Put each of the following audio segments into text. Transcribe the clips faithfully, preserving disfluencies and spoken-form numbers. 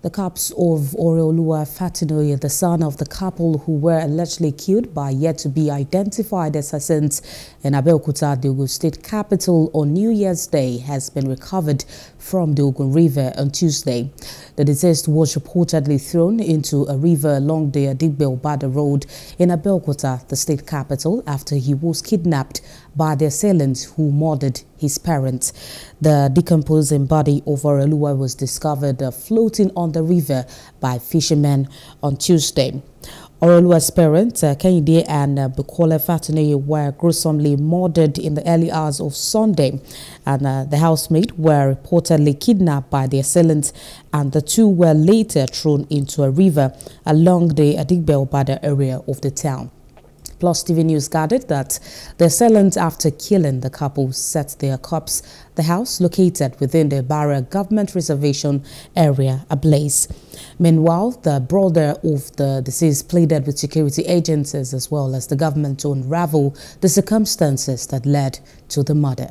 The corpse of Oreoluwa Fatinoye, the son of the couple who were allegedly killed by yet-to-be-identified assassins in Abeokuta, the Ogun state capital, on New Year's Day, has been recovered from the Ogun River on Tuesday. The deceased was reportedly thrown into a river along the Adigbe Obada road in Abeokuta, the state capital, after he was kidnapped by the assailants who murdered his parents. The decomposing body of Oreoluwa was discovered floating on the river by fishermen on Tuesday. Oreoluwa's parents, uh, Kenydi and uh, Bukole Fatinoye, were gruesomely murdered in the early hours of Sunday, and uh, the housemaid were reportedly kidnapped by the assailants, and the two were later thrown into a river along the Adigbe Obada area of the town. Plus T V News gathered that the assailants, after killing the couple, set their corpse, the house located within the Barra government reservation area, ablaze. Meanwhile, the brother of the deceased pleaded with security agencies as well as the government to unravel the circumstances that led to the murder.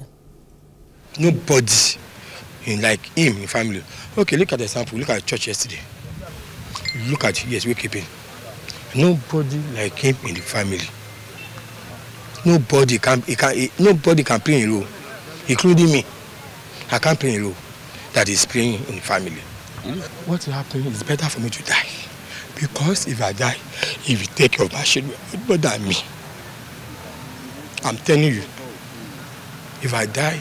Nobody in like him in family. Okay, look at the example. Look at church yesterday. Look at, yes, we're keeping. Nobody like him in the family. Nobody can, he can he, nobody can play a role, including me. I can't play a role that is playing in the family. What happened is better for me to die, because if I die, if you take your machine, it will bother me. I'm telling you, if I die,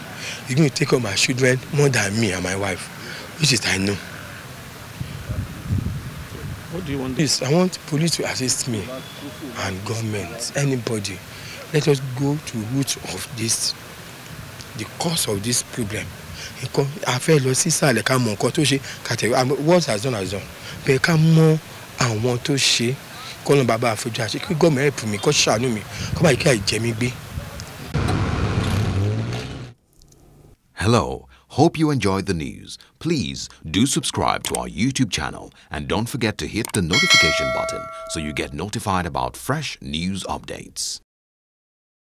you're going to take up my children more than me and my wife, which is I know. What do you want? Yes, I want police to assist me and government, anybody. Let us go to the root of this, the cause of this problem. What has done has done. But come more and want to she call on Baba for judge. Could go help me, because she knew me. Come on, you Jimmy B. Hello. Hope you enjoyed the news. Please do subscribe to our YouTube channel and don't forget to hit the notification button so you get notified about fresh news updates.